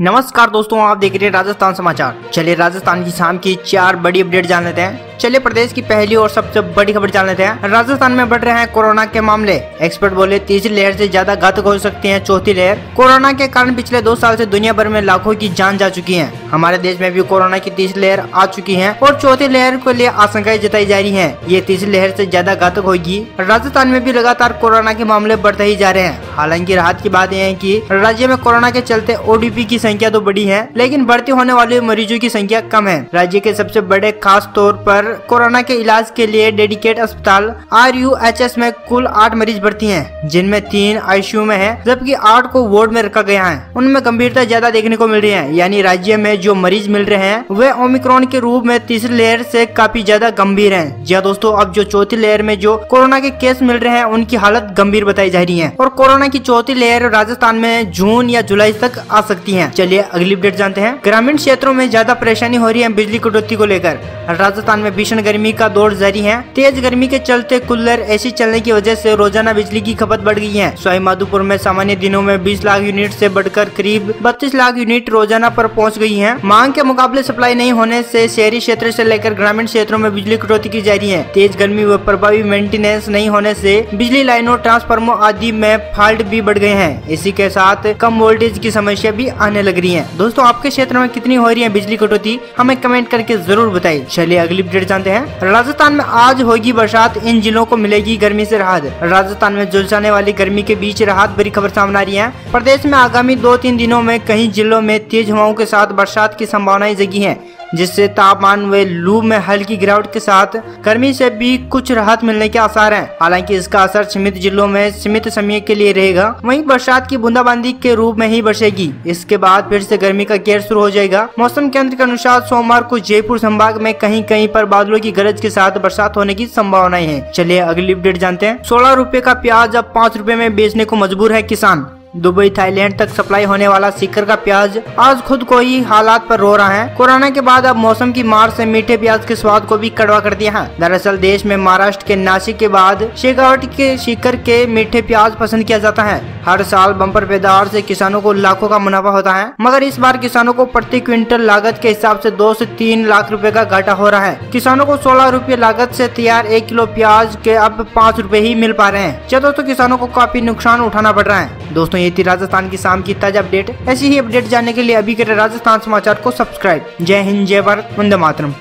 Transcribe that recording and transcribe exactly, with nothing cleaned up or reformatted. नमस्कार दोस्तों, आप देख रहे हैं राजस्थान समाचार। चलिए राजस्थान की शाम की चार बड़ी अपडेट जान लेते हैं। चलिए प्रदेश की पहली और सबसे बड़ी खबर जान लेते हैं। राजस्थान में बढ़ रहे हैं कोरोना के मामले। एक्सपर्ट बोले तीसरी लहर से ज्यादा घातक हो सकती है चौथी लहर। कोरोना के कारण पिछले दो साल से दुनिया भर में लाखों की जान जा चुकी है। हमारे देश में भी कोरोना की तीसरी लहर आ चुकी है और चौथी लहर को लिए आशंकाएं जताई जा रही है। ये तीसरी लहर से ज्यादा घातक होगी। राजस्थान में भी लगातार कोरोना के मामले बढ़ते ही जा रहे हैं। हालांकि राहत की बात यह है कि राज्य में कोरोना के चलते ओडीपी की संख्या तो बढ़ी है, लेकिन बढ़ती होने वाले मरीजों की संख्या कम है। राज्य के सबसे बड़े खास तौर पर कोरोना के इलाज के लिए डेडिकेट अस्पताल आरयूएचएस में कुल आठ मरीज भर्ती हैं, जिनमें तीन आईसीयू में हैं, जबकि आठ को वार्ड में रखा गया है। उनमें गंभीरता ज्यादा देखने को मिल रही है। यानी राज्य में जो मरीज मिल रहे हैं वे ओमिक्रोन के रूप में तीसरी लहर से काफी ज्यादा गंभीर हैं। जी दोस्तों, अब जो चौथी लहर में जो कोरोना के केस मिल रहे हैं उनकी हालत गंभीर बताई जा रही है और कोरोना की चौथी लहर राजस्थान में जून या जुलाई तक आ सकती है। चलिए अगली अपडेट जानते हैं। ग्रामीण क्षेत्रों में ज्यादा परेशानी हो रही है बिजली कटौती को लेकर। राजस्थान में भीषण गर्मी का दौर जारी है। तेज गर्मी के चलते कूलर एसी चलने की वजह से रोजाना बिजली की खपत बढ़ गई है। स्वाई माधोपुर में सामान्य दिनों में बीस लाख यूनिट से बढ़कर करीब बत्तीस लाख यूनिट रोजाना पर पहुंच गई है। मांग के मुकाबले सप्लाई नहीं होने से शहरी क्षेत्र से लेकर ग्रामीण क्षेत्रों में बिजली कटौती की जा रही है। तेज गर्मी व प्रभावी मेंटेनेंस नहीं होने से बिजली लाइनों, ट्रांसफार्मर आदि में फॉल्ट भी बढ़ गए हैं। इसी के साथ कम वोल्टेज की समस्या भी आने लग रही है। दोस्तों, आपके क्षेत्र में कितनी हो रही है बिजली कटौती, हमें कमेंट करके जरूर बताइए। चलिए अगली अपडेट जानते हैं। राजस्थान में आज होगी बरसात, इन जिलों को मिलेगी गर्मी से राहत। राजस्थान में झुलसाने वाली गर्मी के बीच राहत भरी खबर सामने आ रही है। प्रदेश में आगामी दो तीन दिनों में कई जिलों में तेज हवाओं के साथ बरसात की संभावनाएं जगी हैं, जिससे तापमान व लू में हल्की गिरावट के साथ गर्मी से भी कुछ राहत मिलने के आसार हैं। हालांकि इसका असर सीमित जिलों में सीमित समय के लिए रहेगा। वहीं बरसात की बूंदाबांदी के रूप में ही बरसेगी। इसके बाद फिर से गर्मी का कहर शुरू हो जाएगा। मौसम केंद्र के अनुसार सोमवार को जयपुर संभाग में कहीं कहीं पर बादलों की गरज के साथ बरसात होने की संभावनाएं हैं। चलिए अगली अपडेट जानते हैं। सोलह रूपए का प्याज अब पाँच रूपए में बेचने को मजबूर है किसान। दुबई थाईलैंड तक सप्लाई होने वाला सीकर का प्याज आज खुद को ही हालात पर रो रहा है। कोरोना के बाद अब मौसम की मार से मीठे प्याज के स्वाद को भी कड़वा कर दिया है। दरअसल देश में महाराष्ट्र के नासिक के बाद शेखावाटी के सीकर के मीठे प्याज पसंद किया जाता है। हर साल बम्पर पैदावार से किसानों को लाखों का मुनाफा होता है, मगर इस बार किसानों को प्रति क्विंटल लागत के हिसाब से दो से तीन लाख रुपए का घाटा हो रहा है। किसानों को सोलह रुपए लागत से तैयार एक किलो प्याज के अब पाँच रुपए ही मिल पा रहे हैं। चलो दोस्तों, किसानों को काफी नुकसान उठाना पड़ रहा है। दोस्तों, ये थी राजस्थान की शाम की ताजा अपडेट। ऐसी ही अपडेट जानने के लिए अभी करें राजस्थान समाचार को सब्सक्राइब। जय हिंद, जय भारत, वंदे मातरम।